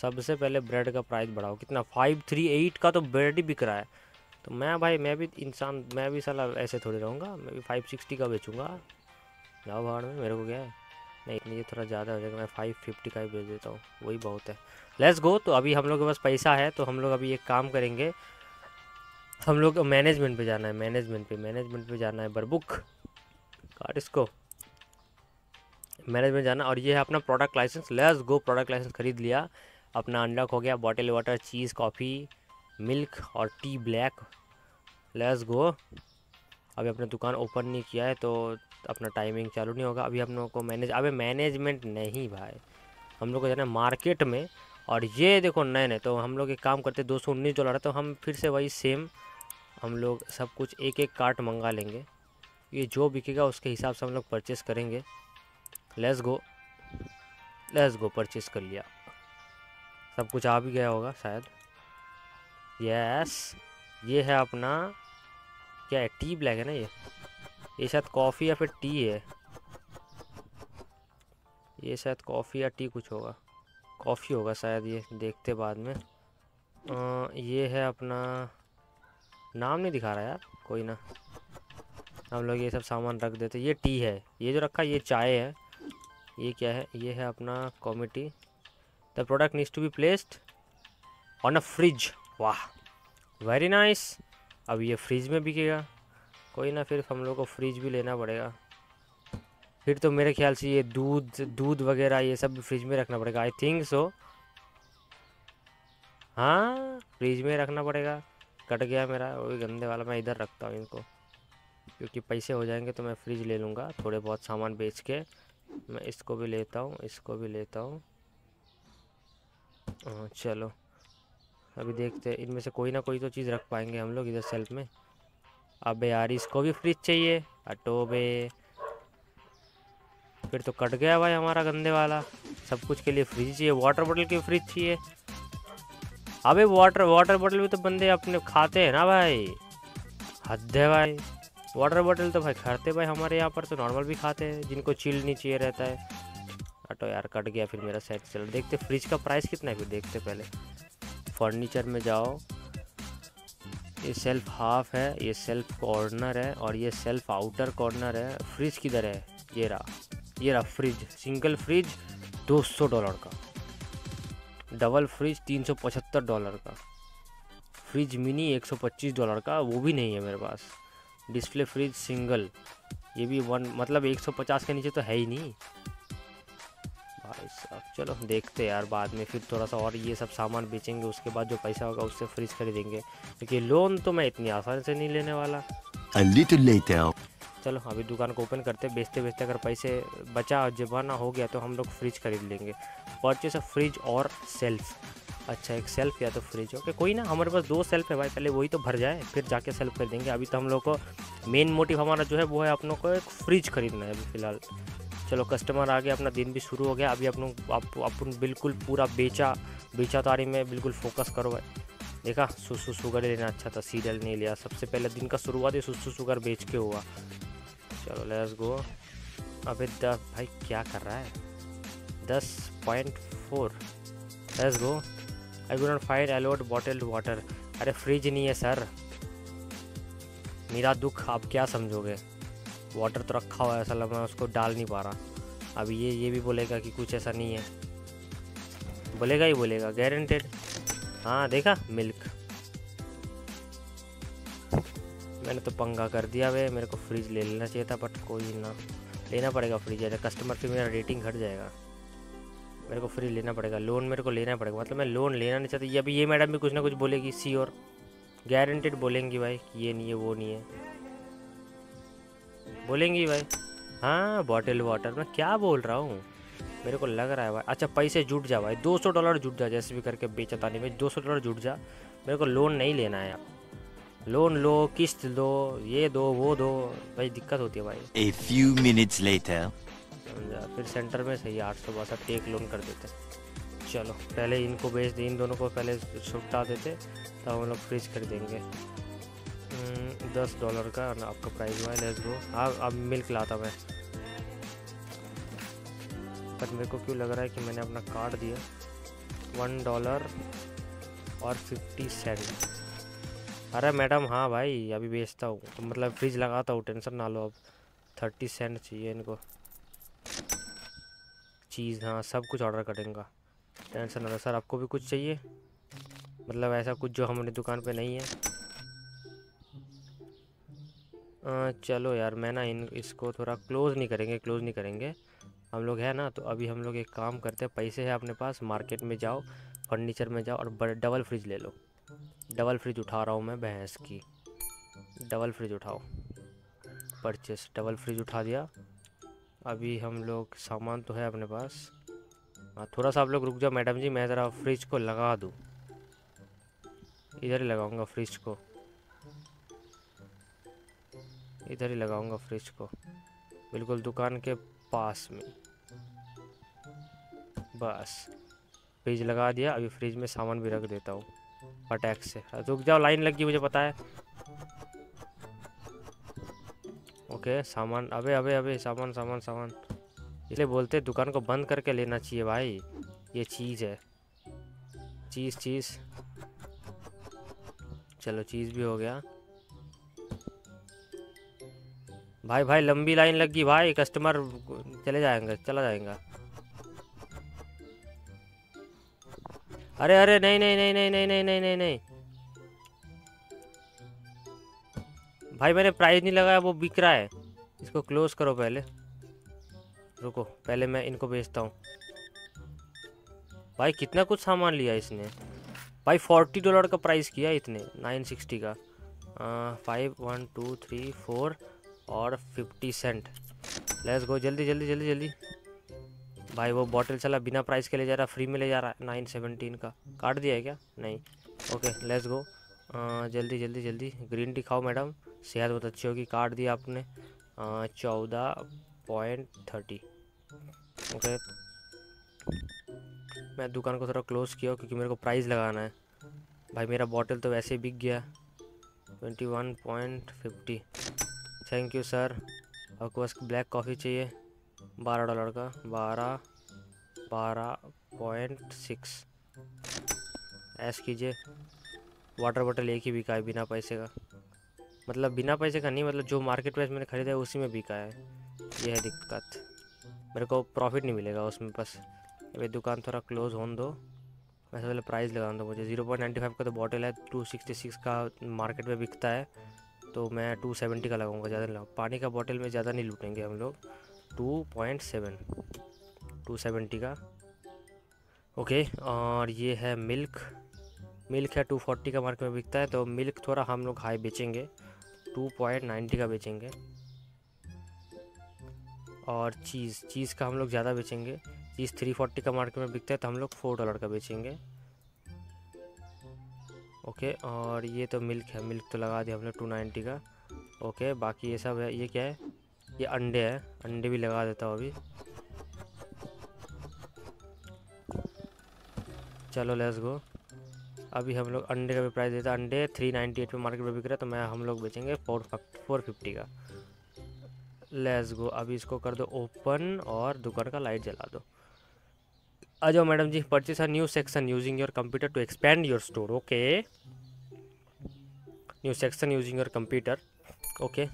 सबसे पहले ब्रेड का प्राइस बढ़ाओ। कितना? फाइव थ्री एट का तो ब्रेड ही बिक रहा है, तो मैं भाई, मैं भी इंसान, मैं भी साला ऐसे थोड़ी रहूँगा, मैं भी फाइव सिक्सटी का बेचूंगा। जाओ भाड़ में, मेरे को क्या है, नहीं ये थोड़ा ज़्यादा हो जाएगा, मैं फाइव फिफ्टी का ही बेच देता हूँ, वही बहुत है। Let's go. तो अभी हम लोग के पास पैसा है, तो हम लोग अभी एक काम करेंगे, हम लोग मैनेजमेंट पे जाना है, मैनेजमेंट पे मैनेजमेंट पे जाना है, बरबुक काट इसको, मैनेजमेंट जाना। और ये है अपना product licence, let's go. Product licence ख़रीद लिया, अपना अनलॉक हो गया, bottle water, cheese, coffee, milk और टी ब्लैक, लेट्स गो। अभी अपने दुकान ओपन नहीं किया है, तो अपना टाइमिंग चालू नहीं होगा। अभी हम लोगों को मैनेज, अबे मैनेजमेंट नहीं भाई, हम लोग को जाना है मार्केट में। और ये देखो नए नए, तो हम लोग एक काम करते, दो सौ उन्नीस डॉलर है, तो हम फिर से वही सेम, हम लोग सब कुछ एक एक कार्ट मंगा लेंगे, ये जो बिकेगा उसके हिसाब से हम लोग परचेस करेंगे। Let's go, let's go. Purchase कर लिया, सब कुछ आ भी गया होगा शायद। यस, ये है अपना, क्या है, टी ब्लैक है ना, ये ये शायद कॉफ़ी या फिर टी है, ये शायद कॉफ़ी या टी कुछ होगा, कॉफ़ी होगा शायद, ये देखते बाद में। आ, ये है अपना, नाम नहीं दिखा रहा यार, कोई ना, हम लोग ये सब सामान रख देते। ये टी है, ये जो रखा, ये चाय है, ये क्या है, ये है अपना कॉमिटी। The product needs to be placed on a fridge, वाह वेरी नाइस। अब ये फ्रिज में बिकेगा, कोई ना, फिर हम लोग को फ्रिज भी लेना पड़ेगा। फिर तो मेरे ख्याल से ये दूध दूध वगैरह ये सब फ्रिज में रखना पड़ेगा, आई थिंक सो। हाँ, फ्रिज में रखना पड़ेगा। कट गया मेरा वही गंदे वाला, मैं इधर रखता हूँ इनको, क्योंकि पैसे हो जाएंगे तो मैं फ्रिज ले लूँगा। थोड़े बहुत सामान बेच के मैं इसको भी लेता हूँ, इसको भी लेता हूँ। चलो अभी देखते हैं, इनमें से कोई ना कोई तो चीज़ रख पाएंगे हम लोग इधर सेल्फ में। अबे यार, इसको भी फ्रिज चाहिए, अटोबे। फिर तो कट गया भाई हमारा गंदे वाला। सब कुछ के लिए फ्रिज चाहिए, वाटर बोतल के फ्रिज चाहिए। अबे वाटर वाटर बोतल भी तो बंदे अपने खाते हैं ना भाई, हद है भाई। वाटर बोतल तो भाई खाते भाई हमारे यहाँ पर तो नॉर्मल भी खाते हैं जिनको चिल नहीं चाहिए रहता है। ऑटो यार कट गया फिर मेरा सेट। चलो देखते फ्रिज का प्राइस कितना है फिर देखते। पहले फर्नीचर में जाओ, ये सेल्फ हाफ है, ये सेल्फ कॉर्नर है और ये सेल्फ आउटर कॉर्नर है। फ्रिज किधर है? ये रहा ये रहा फ्रिज। सिंगल फ्रिज दो सौ डॉलर का, डबल फ्रिज तीन सौ पचहत्तर डॉलर का, फ्रिज मिनी एक सौ पच्चीस डॉलर का, वो भी नहीं है मेरे पास। डिस्प्ले फ्रिज सिंगल, ये भी वन मतलब एक सौ पचास के नीचे तो है ही नहीं भाई साहब। चलो देखते यार बाद में फिर थोड़ा सा और ये सब सामान बेचेंगे, उसके बाद जो पैसा होगा उससे फ्रिज खरीदेंगे क्योंकि लोन तो मैं इतनी आसानी से नहीं लेने वाला। A little later. चलो अभी दुकान को ओपन करते, बेचते बेचते अगर पैसे बचा और जमाना हो गया तो हम लोग फ्रिज खरीद लेंगे। परचेस ऑफ फ्रिज और सेल्फ। अच्छा एक सेल्फ या तो फ्रिज ओके कोई ना, हमारे पास दो सेल्फ है भाई, पहले वही तो भर जाए फिर जाके सेल्फ खरीदेंगे। अभी तो हम लोग को मेन मोटिव हमारा जो है वो है अपनों को एक फ्रिज खरीदना है अभी फिलहाल। चलो कस्टमर आ गया, अपना दिन भी शुरू हो गया। अभी अपन अपन बिल्कुल पूरा बेचा बेचा तारी में बिल्कुल फोकस करो भाई। देखा सुसु शुगर लेना अच्छा था, सीरियल नहीं लिया। सबसे पहले दिन का शुरुआत ही सुसु शुगर बेच के हुआ। चलो लेट्स गो। अबे दस भाई क्या कर रहा है? दस point four. Let's go. I will not find allowed bottled water. अरे फ्रिज नहीं है सर, मेरा दुख आप क्या समझोगे। वाटर तो रखा हुआ है साला, मैं उसको डाल नहीं पा रहा। अब ये ये भी बोलेगा कि कुछ ऐसा नहीं है, बोलेगा ही बोलेगा गारंटेड। हाँ देखा मिल्क, मैंने तो पंगा कर दिया वे। मेरे को फ्रिज ले लेना चाहिए था बट कोई ना, लेना पड़ेगा फ्रिज। अरे कस्टमर से मेरा रेटिंग घट जाएगा, मेरे को फ्रिज लेना पड़ेगा। लोन मेरे को लेना पड़ेगा, मतलब मैं लोन लेना नहीं चाहती। अभी ये मैडम भी कुछ ना कुछ बोलेगी, सी और गारंटेड बोलेंगी भाई, ये नहीं है वो नहीं है बोलेंगी भाई। हाँ बॉटल वाटर, मैं क्या बोल रहा हूँ मेरे को लग रहा है भाई। अच्छा पैसे जुट जा भाई, दो सौ डॉलर जुट जा जैसे भी करके, बेचा तानी में दो सौ डॉलर जुट जा। मेरे को लोन नहीं लेना है आप, लोन लो किस्त दो ये दो वो दो भाई, दिक्कत होती है भाई। A few minutes later. फिर सेंटर में सही आठ सौ बासठ टेक लोन कर देते। चलो पहले इनको बेच दे, इन दोनों को पहले छुटा देते तब हम लोग फ्रिज कर देंगे। दस डॉलर का आपका प्राइस हुआ है, लेट्स गो। अब अब मिल्क लाता मैं, पर मेरे को क्यों लग रहा है कि मैंने अपना कार्ड दिया। वन डॉलर और फिफ्टी सेंट अरे मैडम हाँ भाई अभी बेचता हूँ तो मतलब फ्रिज लगाता हूँ, टेंशन ना लो। अब थर्टी सेंट चाहिए इनको चीज़। हाँ सब कुछ ऑर्डर करेंगे, टेंशन ना लो। सर आपको भी कुछ चाहिए, मतलब ऐसा कुछ जो हमारी दुकान पे नहीं है। आ, चलो यार मैं ना इन इसको थोड़ा क्लोज़ नहीं करेंगे, क्लोज़ नहीं करेंगे हम लोग है ना। तो अभी हम लोग एक काम करते हैं, पैसे हैं अपने पास, मार्केट में जाओ, फर्नीचर में जाओ और डबल फ्रिज ले लो। डबल फ्रिज उठा रहा हूँ मैं, भैंस की। डबल फ्रिज उठाओ, परचेस। डबल फ्रिज उठा दिया। अभी हम लोग सामान तो है अपने पास। हाँ थोड़ा सा आप लोग रुक जाओ मैडम जी, मैं ज़रा फ्रिज को लगा दूँ। इधर ही लगाऊँगा फ्रिज को, इधर ही लगाऊँगा फ्रिज को बिल्कुल दुकान के पास में। बस फ्रिज लगा दिया। अभी फ्रिज में सामान भी रख देता हूँ अटैक से। रुक जाओ लाइन लग गई मुझे पता है। ओके सामान, अबे अबे अबे सामान सामान सामान, इसलिए बोलते हैं दुकान को बंद करके लेना चाहिए भाई। ये चीज़ है, चीज़ चीज़। चलो चीज़ भी हो गया भाई। भाई लंबी लाइन लग गई भाई, कस्टमर चले जाएंगे चला जाएगा। अरे अरे नहीं नहीं नहीं नहीं नहीं नहीं नहीं नहीं नहीं भाई मैंने प्राइस नहीं लगाया, वो बिक रहा है। इसको क्लोज करो पहले, रुको पहले मैं इनको बेचता हूँ भाई। कितना कुछ सामान लिया इसने भाई, फोर्टी डॉलर का प्राइस किया इतने, नाइन सिक्सटी का। Five one two three four और फिफ्टी सेंट। लेट्स गो जल्दी जल्दी जल्दी जल्दी भाई। वो बॉटल चला बिना प्राइस के ले जा रहा, फ्री में ले जा रहा है। नाइन सेवनटीन का काट दिया है क्या? नहीं। ओके लेट्स गो जल्दी जल्दी जल्दी। ग्रीन टी खाओ मैडम, सेहत बहुत अच्छी होगी। काट दिया आपने। चौदह पॉइंट थर्टी ओके मैं दुकान को थोड़ा क्लोज किया क्योंकि मेरे को प्राइस लगाना है। भाई मेरा बॉटल तो वैसे बिक गया twenty one point fifty. Thank you sir. आपको बस ब्लैक कॉफ़ी चाहिए बारह डॉलर का, बारह बारह पॉइंट सिक्स ऐश कीजिए। वाटर बॉटल एक ही बिका है बिना पैसे का, मतलब बिना पैसे का नहीं, मतलब जो मार्केट प्राइस मैंने ख़रीदा है उसी में बिका है। यह है दिक्कत, मेरे को प्रॉफिट नहीं मिलेगा उसमें। बस ये दुकान थोड़ा क्लोज होने दो, वैसे पहले प्राइस लगा दो मुझे। जीरो पॉइंट नाइन्टी फाइव का तो बॉटल है, टू सिक्सटी सिक्स का मार्केट में बिकता है तो मैं टू सेवेंटी का लगाऊंगा, ज़्यादा नहीं लगाऊंगा। पानी का बॉटल में ज़्यादा नहीं लूटेंगे हम लोग। Two point seven two seventy का ओके। और ये है मिल्क, मिल्क है टू फोर्टी का मार्केट में बिकता है तो मिल्क थोड़ा हम लोग हाई बेचेंगे, टू पॉइंट नाइन्टी का बेचेंगे। और चीज़ चीज़ का हम लोग ज़्यादा बेचेंगे, चीज़ थ्री फोर्टी का मार्केट में बिकता है तो हम लोग फोर डॉलर का बेचेंगे ओके। और ये तो मिल्क है, मिल्क तो लगा दिया हम लोग टू नाइन्टी का ओके। बाकी ये सब है, ये क्या है, ये अंडे है, अंडे भी लगा देता हूँ अभी। चलो लेट्स गो। अभी हम लोग अंडे का भी प्राइस देता है, अंडे थ्री नाइन्टी एट में मार्केट में बिक रहा है तो मैं हम लोग बेचेंगे फोर फोर फिफ्टी का। Let's go. अभी इसको कर दो ओपन और दुकान का लाइट जला दो। आ जाओ madam ji. Purchase a new section using your computer to expand your store okay. New section using your computer okay.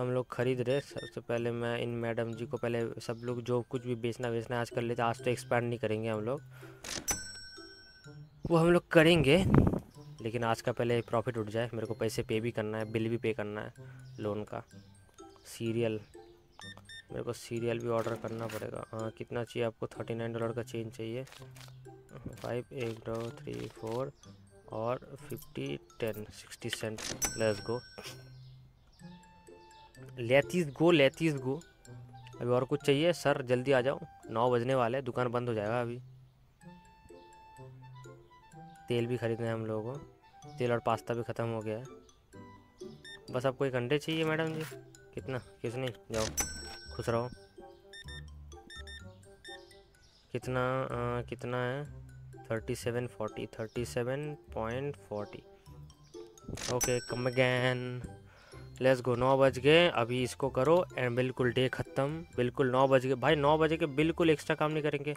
हम लोग खरीद रहे। सबसे पहले मैं इन मैडम जी को, पहले सब लोग जो कुछ भी बेचना बेचना है आज कर लेते। आज तो एक्सपेंड नहीं करेंगे हम लोग, वो हम लोग करेंगे, लेकिन आज का पहले प्रॉफिट उठ जाए। मेरे को पैसे पे भी करना है, बिल भी पे करना है लोन का। सीरियल, मेरे को सीरियल भी ऑर्डर करना पड़ेगा। हाँ कितना चाहिए आपको? थर्टी नाइन डॉलर का चेंज चाहिए। फाइव एक दो थ्री फोर और fifty ten sixty cent. Let's go let's go let's go. अभी और कुछ चाहिए? सर जल्दी आ जाओ, नौ बजने वाले, दुकान बंद हो जाएगा अभी। तेल भी खरीदना है हम लोगों को, तेल और पास्ता भी ख़त्म हो गया है। बस आपको एक अंडे चाहिए मैडम जी? कितना? किस नहीं जाओ, खुश रहो। कितना आ, कितना है? Thirty seven forty thirty seven point forty okay. Come again. Let's go. नौ बज गए, अभी इसको करो एंड बिल्कुल डे ख़त्म। बिल्कुल नौ बज गए भाई, नौ बजे के बिल्कुल एक्स्ट्रा काम नहीं करेंगे।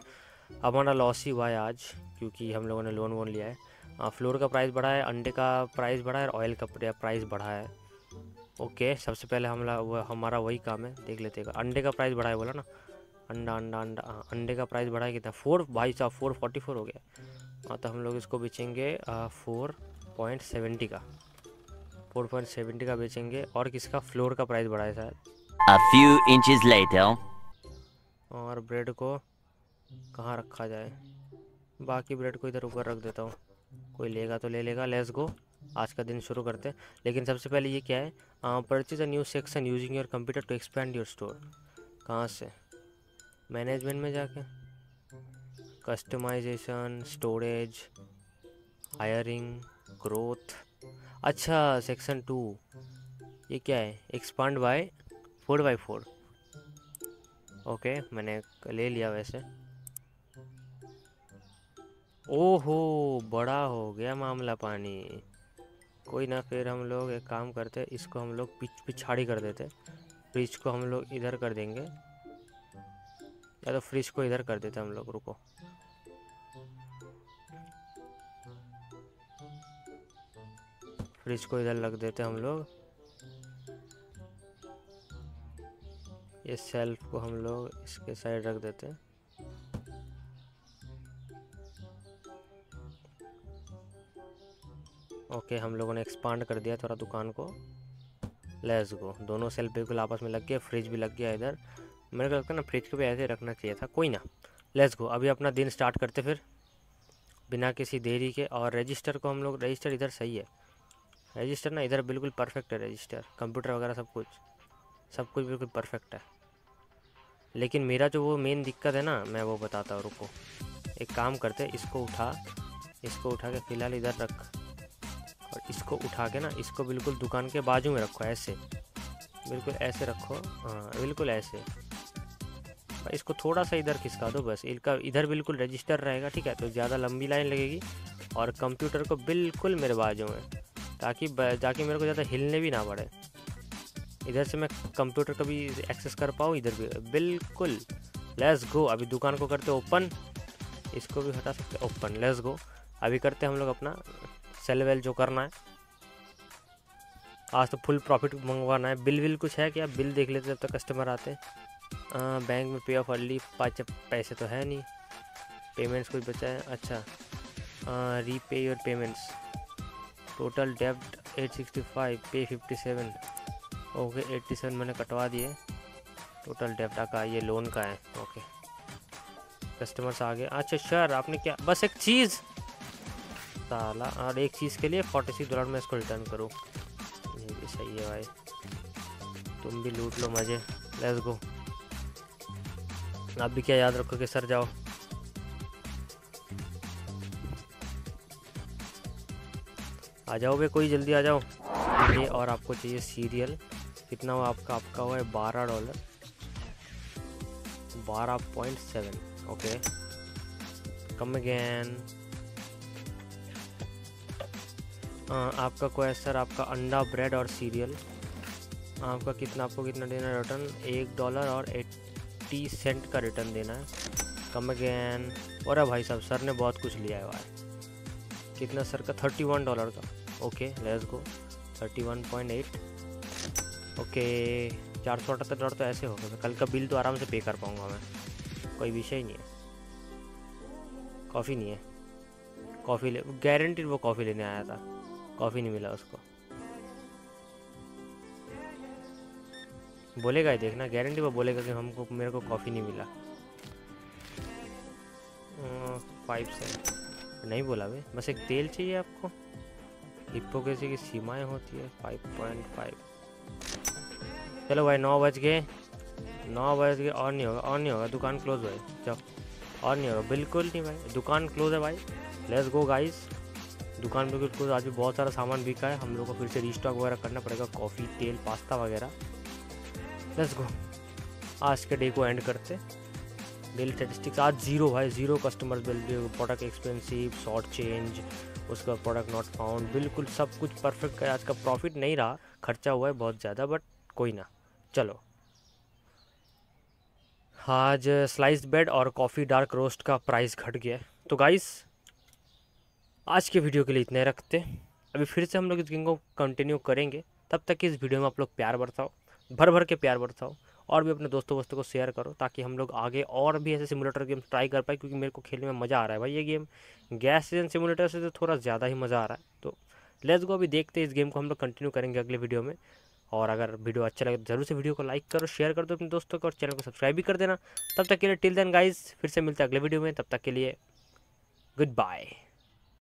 हमारा लॉस ही हुआ है आज क्योंकि हम लोगों ने लोन वोन लिया है। आ, फ्लोर का प्राइस बढ़ा है, अंडे का प्राइस बढ़ा है और ऑयल का प्राइस बढ़ा है ओके okay, सबसे पहले हमला वो हमारा वही काम है। देख लेते हैं अंडे का प्राइस बढ़ा है, बोला ना अंडा अंडा अंडा। हाँ अंडे का प्राइस बढ़ा है कितना? फोर भाई साहब, फोर फोर्टी फोर हो गया। हाँ तो हम लोग इसको बेचेंगे फोर पॉइंट सेवेंटी का, फोर पॉइंट सेवेंटी का बेचेंगे। और किसका? फ्लोर का प्राइस बढ़ा है शायद। और ब्रेड को कहाँ रखा जाए? बाकी ब्रेड को इधर ऊपर रख देता हूँ, कोई लेगा तो ले लेगा। लेट्स गो, आज का दिन शुरू करते हैं। लेकिन सबसे पहले ये क्या है? Purchase a new section using your computer to expand your store. कहाँ से? मैनेजमेंट में जाके कस्टमाइजेशन, स्टोरेज, हायरिंग, ग्रोथ। अच्छा सेक्शन टू, ये क्या है? Expand by four by four okay. मैंने ले लिया वैसे। ओहो बड़ा हो गया मामला पानी। कोई ना, फिर हम लोग एक काम करते, इसको हम लोग पिछ पिछाड़ी कर देते। फ्रिज को हम लोग इधर कर देंगे, या तो फ्रिज को इधर कर देते हम लोग। रुको, फ्रिज को इधर लग देते हम लोग। ये सेल्फ को हम लोग इसके साइड रख देते हैं। ओके okay, हम लोगों ने एक्सपांड कर दिया थोड़ा दुकान को। Let's go. दोनों सेल बिल्कुल आपस में लग गए, फ्रिज भी लग गया इधर। मेरे को लगता है ना फ्रिज को भी ऐसे रखना चाहिए था। कोई ना, लेट्स गो। अभी अपना दिन स्टार्ट करते फिर बिना किसी देरी के। और रजिस्टर को हम लोग, रजिस्टर इधर सही है, रजिस्टर ना इधर बिल्कुल परफेक्ट है। रजिस्टर, कंप्यूटर वगैरह सब कुछ, सब कुछ बिल्कुल परफेक्ट है। लेकिन मेरा जो वो मेन दिक्कत है ना, मैं वो बताता हूँ। रुको, एक काम करते, इसको उठा, इसको उठा के फ़िलहाल इधर रख, और इसको उठा के ना इसको बिल्कुल दुकान के बाजू में रखो। ऐसे बिल्कुल ऐसे रखो, हाँ बिल्कुल ऐसे। इसको थोड़ा सा इधर खिसका दो बस, इनका इधर बिल्कुल रजिस्टर रहेगा, ठीक है। तो ज़्यादा लंबी लाइन लगेगी और कंप्यूटर को बिल्कुल मेरे बाजू में, ताकि ताकि मेरे को ज़्यादा हिलने भी ना पड़े। इधर से मैं कंप्यूटर को भी एक्सेस कर पाऊँ, इधर भी बिल्कुल। लेट्स गो, अभी दुकान को करते ओपन, इसको भी हटा सकते ओपन। लेट्स गो, अभी करते हम लोग अपना सेल वेल जो करना है। आज तो फुल प्रॉफिट मंगवाना है। बिल बिल कुछ है क्या? बिल देख लेते जब तक कस्टमर आते हैं। बैंक में पे ऑफ अर्ली पाँच पैसे तो है नहीं। पेमेंट्स कुछ बचा है? अच्छा, रीपे योर पेमेंट्स। टोटल डेब्ट eight sixty five, pay fifty seven, okay eighty seven मैंने कटवा दिए। टोटल डेब्ट का ये लोन का है, ओके। कस्टमर्स आ गए। अच्छा सर आपने क्या, बस एक चीज़ ताला, और एक चीज़ के लिए फोर्टी सिक्स डॉलर में इसको रिटर्न करूँ। सही है भाई, तुम भी लूट लो मजे। लेट्स गो, आप भी क्या याद रखो कि सर जाओ। आ जाओ भाई, कोई जल्दी आ जाओ। ये और आपको चाहिए सीरियल। कितना हुआ आपका? आपका हुआ है बारह डॉलर, बारह point seven, okay. Come again. आ, आपका कोई है सर? आपका अंडा, ब्रेड और सीरियल। आपका कितना, आपको कितना देना है रिटर्न? एक डॉलर और एट्टी सेंट का रिटर्न देना है। Come again. और भाई साहब सर ने बहुत कुछ लिया है भाई। कितना सर का? थर्टी वन डॉलर का, okay. Let's go, thirty one point eight, okay. चार सौ अठहत्तर डॉलर तो ऐसे हो गया। कल का बिल तो आराम से पे कर पाऊँगा मैं, कोई विषय नहीं है। कॉफ़ी नहीं है? कॉफ़ी ले, गारंटी वो कॉफ़ी लेने आया था, कॉफ़ी नहीं मिला उसको। बोलेगा ही, देखना गारंटी वो बोलेगा कि हमको मेरे को कॉफ़ी नहीं मिला। फाइव सेंट नहीं बोला भाई। बस एक तेल चाहिए आपको। हिपोक्रेसी की सीमाएं होती है। Five point five. चलो भाई, नौ बज गए, नौ बज गए। और नहीं होगा, और नहीं होगा, दुकान क्लोज भाई, जाओ। और नहीं होगा, बिल्कुल नहीं भाई, दुकान क्लोज है भाई। लेट्स गो गाइस, दुकान पर कुछ आज भी बहुत सारा सामान बिका है। हम लोग को फिर से रिस्टॉक वगैरह करना पड़ेगा, कॉफ़ी, तेल, पास्ता वगैरह। लेट्स गो, आज के डे को एंड करते। बिल स्टैटिस्टिक्स आज जीरो भाई, zero customer bill, product expensive, short change, उसका प्रोडक्ट नॉट फाउंड, बिल्कुल सब कुछ परफेक्ट है। आज का प्रॉफिट नहीं रहा, खर्चा हुआ है बहुत ज़्यादा, बट कोई ना। चलो, आज स्लाइस्ड ब्रेड और कॉफ़ी डार्क रोस्ट का प्राइस घट गया। तो गाइस आज के वीडियो के लिए इतने रखते। अभी फिर से हम लोग इस गेम को कंटिन्यू करेंगे। तब तक की इस वीडियो में आप लोग प्यार बरसाओ, भर भर के प्यार बरसाओ, और भी अपने दोस्तों वस्तों को शेयर करो, ताकि हम लोग आगे और भी ऐसे सिमुलेटर गेम्स ट्राई कर पाए, क्योंकि मेरे को खेलने में मज़ा आ रहा है भाई। ये गेम गैस स्टेशन सिमुलेटर से तो थोड़ा ज़्यादा ही मज़ा आ रहा है। तो लेट्स गो, अभी देखते हैं, इस गेम को हम लोग कंटिन्यू करेंगे अगले वीडियो में। और अगर वीडियो अच्छा लगे तो जरूर से वीडियो को लाइक करो, शेयर कर दो अपने दोस्तों को, और चैनल को सब्सक्राइब भी कर देना। तब तक के लिए टिल देन गाइज, फिर से मिलते हैं अगले वीडियो में। तब तक के लिए गुड बाय।